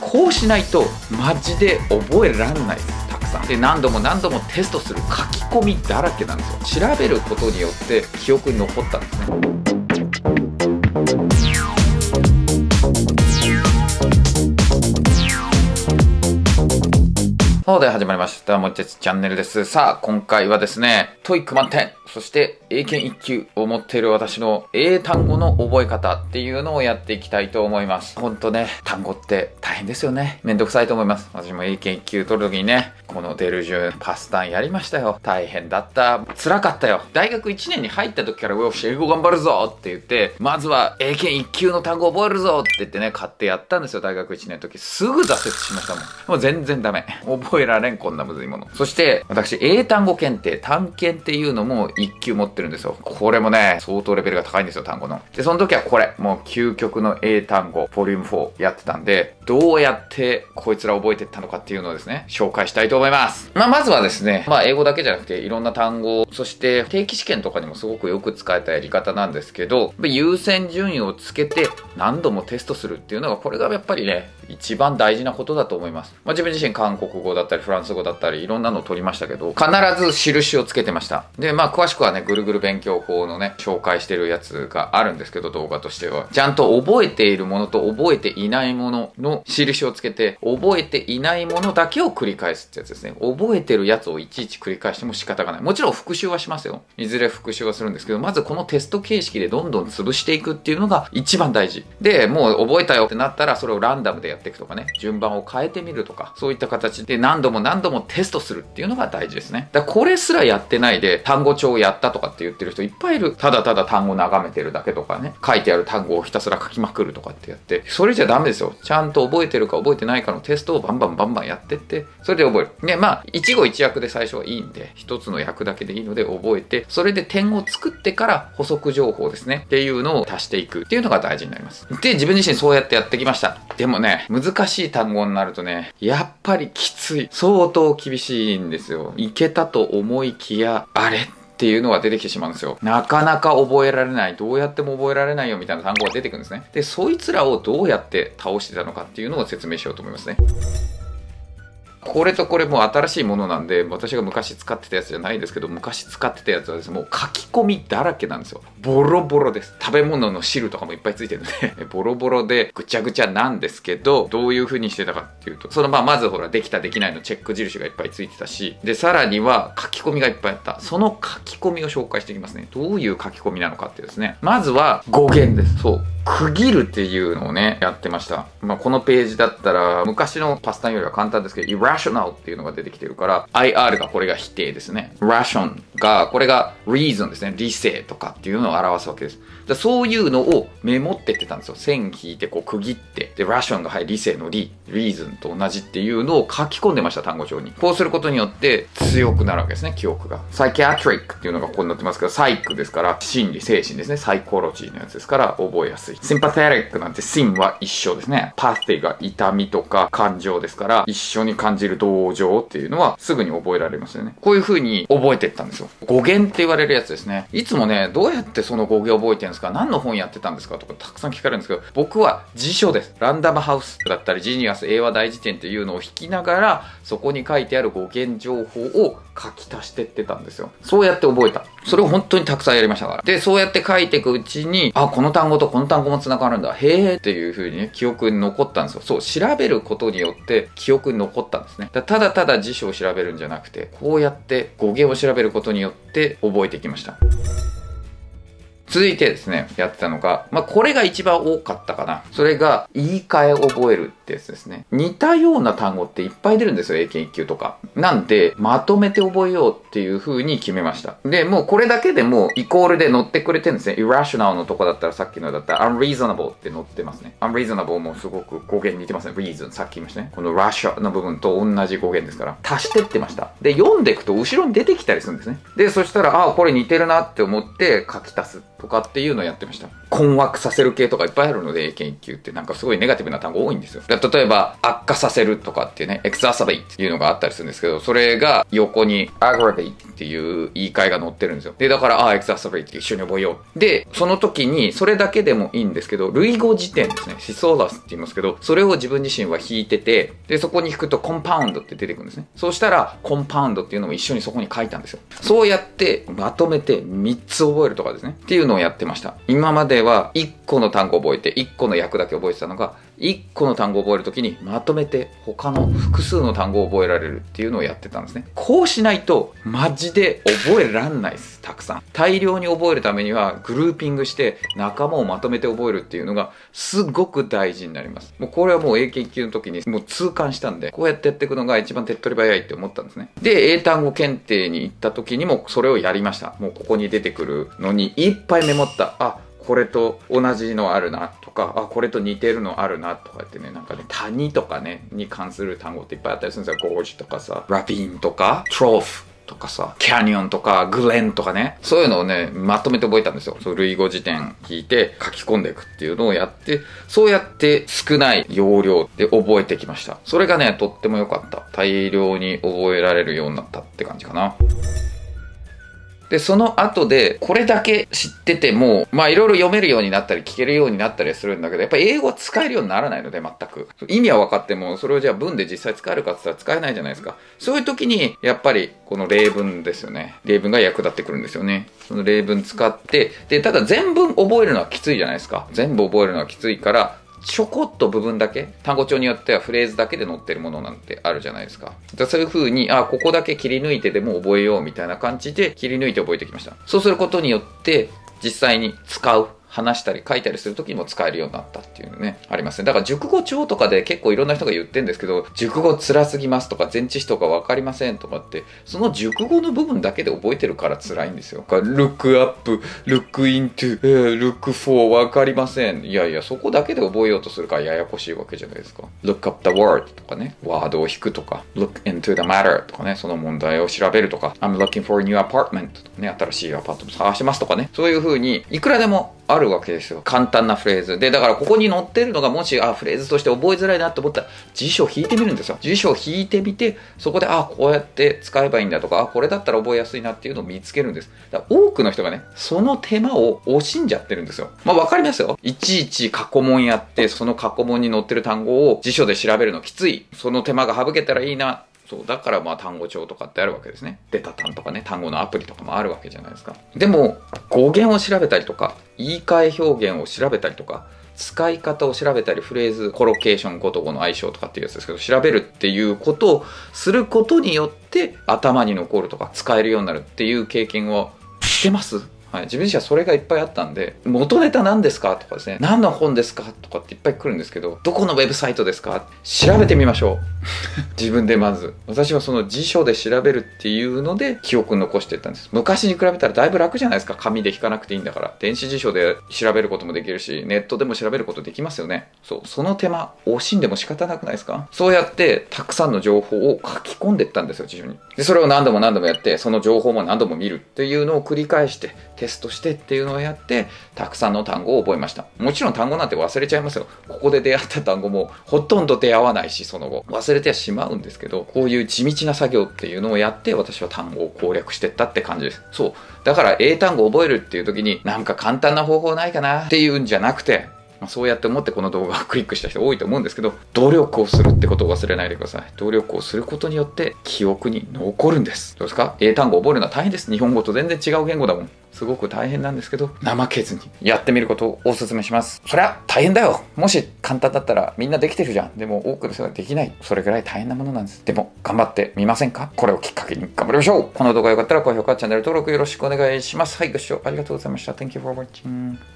こうしないとマジで覚えらんないです。たくさんで何度もテストする、書き込みだらけなんですよ。調べることによって記憶に残ったんですね。なので始まりました。もっちゃちチャンネルです。さあ、今回はですね、TOEIC満点、そして英検1級を持っている私の英単語の覚え方っていうのをやっていきたいと思います。ほんとね、単語って大変ですよね。めんどくさいと思います。私も英検1級取るときにね、このデルジュンパスタンやりましたよ。大変だった。辛かったよ。大学1年に入った時から、よし、英語頑張るぞって言って、まずは英検1級の単語覚えるぞって言ってね、買ってやったんですよ。大学1年の時。すぐ挫折しましたもん。もう全然ダメ。覚えられん、こんなむずいもの。そして私英単語検定単検っていうのも1級持ってるんですよ。これもね相当レベルが高いんですよ、単語の。でその時はこれもう究極の英単語ボリューム4やってたんで、どうやってこいつら覚えてったのかっていうのをですね紹介したいと思います。まずはですね、英語だけじゃなくていろんな単語、そして定期試験とかにもすごくよく使えたやり方なんですけど、優先順位をつけて何度もテストするっていうのが、これがやっぱりね一番大事なことだと思います。自分自身韓国語だったりフランス語だったりいろんなのを取りましたけど、必ず印をつけてました。で詳しくはねぐるぐる勉強法のね紹介してるやつがあるんですけど、動画としてはちゃんと覚えているものと覚えていないものの印をつけて、覚えていないものだけを繰り返すってやつですね。覚えてるやつをいちいち繰り返しても仕方がない。もちろん復習はしますよ。いずれ復習はするんですけど、まずこのテスト形式でどんどん潰していくっていうのが一番大事で、もう覚えたよってなったらそれをランダムでやっていくとかね、順番を変えてみるとか、そういった形で何度もテストするっていうのが大事ですね。だからこれすらやってないで単語帳をやったとかって言ってる人いっぱいいる。ただただ単語眺めてるだけとかね、書いてある単語をひたすら書きまくるとかってやって、それじゃダメですよ。ちゃんと覚えてるか覚えてないかのテストをバンバンやってって、それで覚える。で一語一訳で最初はいいんで、一つの訳だけでいいので覚えて、それで点を作ってから補足情報ですねっていうのを足していくっていうのが大事になります。で自分自身そうやってやってきました。でもね難しい単語になるとねやっぱりきつい、相当厳しいんですよ。いけたと思いきやあれっていうのが出てきてしまうんですよ。なかなか覚えられない、どうやっても覚えられないよみたいな単語が出てくるんですね。でそいつらをどうやって倒してたのかっていうのを説明しようと思いますね。これとこれも新しいものなんで、私が昔使ってたやつじゃないですけど、昔使ってたやつはですねもう書き込みだらけなんですよ。ボロボロです。食べ物の汁とかもいっぱいついてるんでボロボロでぐちゃぐちゃなんですけど、どういう風にしてたかっていうと、そのまずほらできたできないのチェック印がいっぱいついてたし、でさらには書き込みがいっぱいあった。その書き込みを紹介していきますね。どういう書き込みなのかってですね、まずは語源です。そう区切るっていうのをねやってました。このページだったら昔のパスタンよりは簡単ですけど、rational っていうのが出てきてるから IR がこれが否定ですね。 ration がこれが reason ですね。理性とかっていうのを表すわけです。だそういうのをメモってってたんですよ。線引いてこう区切って、で ration が、はい、理性の理、 reason と同じっていうのを書き込んでました、単語帳に。こうすることによって強くなるわけですね、記憶が。 psychiatric っていうのがここになってますけど、サイクですから心理、精神ですね。サイコロジーのやつですから覚えやすい。 sympathetic なんて sin は一緒ですね。 pathy が痛みとか感情ですから、一緒に感じる同情っていうのはすぐに覚えられますよね。こういう風に覚えてったんですよ。語源って言われるやつですね。いつもねどうやってその語源覚えてるんですか、何の本やってたんですかとかたくさん聞かれるんですけど、僕は辞書です。ランダムハウスだったりジニアス英和大辞典っていうのを引きながら、そこに書いてある語源情報を書き足してってたんですよ。そうやって覚えた。それを本当にたくさんやりましたから。でそうやって書いていくうちに、あ、この単語とこの単語もつながるんだ、へーっていう風にね記憶に残ったんですよ。そう調べることによって記憶に残ったですね。ただ辞書を調べるんじゃなくて、こうやって語源を調べることによって覚えてきました。続いてですねやってたのが、これが一番多かったかな。それが言い換えを覚えるってやつですね。似たような単語っていっぱい出るんですよ、英検1級とかなんで。まとめて覚えようっていう風に決めました。でもうこれだけでもイコールで載ってくれてるんですね。 irrational のとこだったら、さっきのだったら unreasonable って載ってますね。 unreasonable もすごく語源似てますね。 reason さっき言いましたね。この rational の部分と同じ語源ですから足してってました。で読んでいくと後ろに出てきたりするんですね。でそしたら、ああこれ似てるなって思って書き足すとかっていうのをやってました。困惑させる系とかいっぱいあるので、英検1級ってなんかすごいネガティブな単語多いんですよ。例えば、悪化させるとかっていうね、exacerbate っていうのがあったりするんですけど、それが横に aggravate っていう言い換えが載ってるんですよ。で、だから、exacerbate って一緒に覚えよう。で、その時に、それだけでもいいんですけど、類語辞典ですね。シソーラスって言いますけど、それを自分自身は引いてて、で、そこに引くと compound って出てくるんですね。そうしたら、compound っていうのも一緒にそこに書いたんですよ。そうやって、まとめて3つ覚えるとかですね。っていうのをやってました。今までは1個の単語を覚えて、1個の訳だけ覚えてたのが、1個の単語を覚えるときにまとめて他の複数の単語を覚えられるっていうのをやってたんですね。こうしないとマジで覚えらんないです。たくさん。大量に覚えるためにはグルーピングして仲間をまとめて覚えるっていうのがすごく大事になります。もうこれはもう英検1級の時にもう痛感したんで、こうやってやっていくのが一番手っ取り早いって思ったんですね。で、英単語検定に行った時にもそれをやりました。もうここに出てくるのにいっぱいメモった。あ、これと同じのあるなとか、あ、これと似てるのあるなとかってね、なんかね、谷とかね、に関する単語っていっぱいあったりするんですよ。ゴージとかさ、ラビーンとか、トロフとかさ、キャニオンとか、グレンとかね、そういうのをね、まとめて覚えたんですよ。そう、類語辞典聞いて書き込んでいくっていうのをやって、そうやって少ない容量で覚えてきました。それがね、とっても良かった。大量に覚えられるようになったって感じかな。で、その後で、これだけ知ってても、まあいろいろ読めるようになったり、聞けるようになったりするんだけど、やっぱり英語は使えるようにならないので、全く。意味は分かっても、それをじゃあ文で実際使えるかって言ったら使えないじゃないですか。そういう時に、やっぱり、この例文ですよね。例文が役立ってくるんですよね。その例文使って、で、ただ全文覚えるのはきついじゃないですか。全部覚えるのはきついから、ちょこっと部分だけ、単語帳によってはフレーズだけで載ってるものなんてあるじゃないですか。そういう風に、あ、ここだけ切り抜いてでも覚えようみたいな感じで切り抜いて覚えてきました。そうすることによって、実際に使う。話したり書いたりするときにも使えるようになったっていうのね、ありますね。だから熟語帳とかで結構いろんな人が言ってるんですけど、熟語辛すぎますとか、前置詞とかわかりませんとかって、その熟語の部分だけで覚えてるから辛いんですよ。look up, look into, look for わかりません。いやいや、そこだけで覚えようとするからややこしいわけじゃないですか。look up the word とかね、ワードを引くとか、look into the matter とかね、その問題を調べるとか、I'm looking for a new apartment とかね、新しいアパートも探してますとかね、そういう風にいくらでもあるわけですよ。簡単なフレーズ。で、だからここに載ってるのがもし、あ、フレーズとして覚えづらいなと思ったら、辞書を引いてみるんですよ。辞書を引いてみて、そこで、あ、こうやって使えばいいんだとか、あ、これだったら覚えやすいなっていうのを見つけるんです。だから多くの人がね、その手間を惜しんじゃってるんですよ。まあ、わかりますよ。いちいち過去問やって、その過去問に載ってる単語を辞書で調べるのきつい。その手間が省けたらいいな。そう、だからまあ単語帳とかってあるわけですね。デタタンとかね、単語のアプリとかもあるわけじゃないですか。でも、語源を調べたりとか、言い換え表現を調べたりとか、使い方を調べたり、フレーズ、コロケーション、語と語の相性とかっていうやつですけど、調べるっていうことをすることによって、頭に残るとか、使えるようになるっていう経験をしてます。はい、自分自身はそれがいっぱいあったんで、元ネタ何ですかとかですね、何の本ですかとかっていっぱい来るんですけど、どこのウェブサイトですか調べてみましょう。自分でまず。私はその辞書で調べるっていうので、記憶に残していったんです。昔に比べたらだいぶ楽じゃないですか。紙で引かなくていいんだから。電子辞書で調べることもできるし、ネットでも調べることできますよね。そう、その手間、惜しんでも仕方なくないですか。そうやって、たくさんの情報を書き込んでいったんですよ、辞書に。で、それを何度も何度もやって、その情報も何度も見るっていうのを繰り返して、テストしてっていうのをやって、たくさんの単語を覚えました。もちろん単語なんて忘れちゃいますよ。ここで出会った単語もほとんど出会わないし、その後。忘れてはしまうんですけど、こういう地道な作業っていうのをやって、私は単語を攻略してったって感じです。そう。だから英単語を覚えるっていう時に、なんか簡単な方法ないかなっていうんじゃなくて、まあ、そうやって思ってこの動画をクリックした人多いと思うんですけど、努力をするってことを忘れないでください。努力をすることによって記憶に残るんです。どうですか？英単語を覚えるのは大変です。日本語と全然違う言語だもん。すごく大変なんですけど、怠けずにやってみることをお勧めします。そりゃ大変だよ。もし簡単だったらみんなできてるじゃん。でも多くの人ができない。それぐらい大変なものなんです。でも頑張ってみませんか？これをきっかけに頑張りましょう。この動画が良かったら高評価、チャンネル登録よろしくお願いします。はい、ご視聴ありがとうございました。Thank you for watching.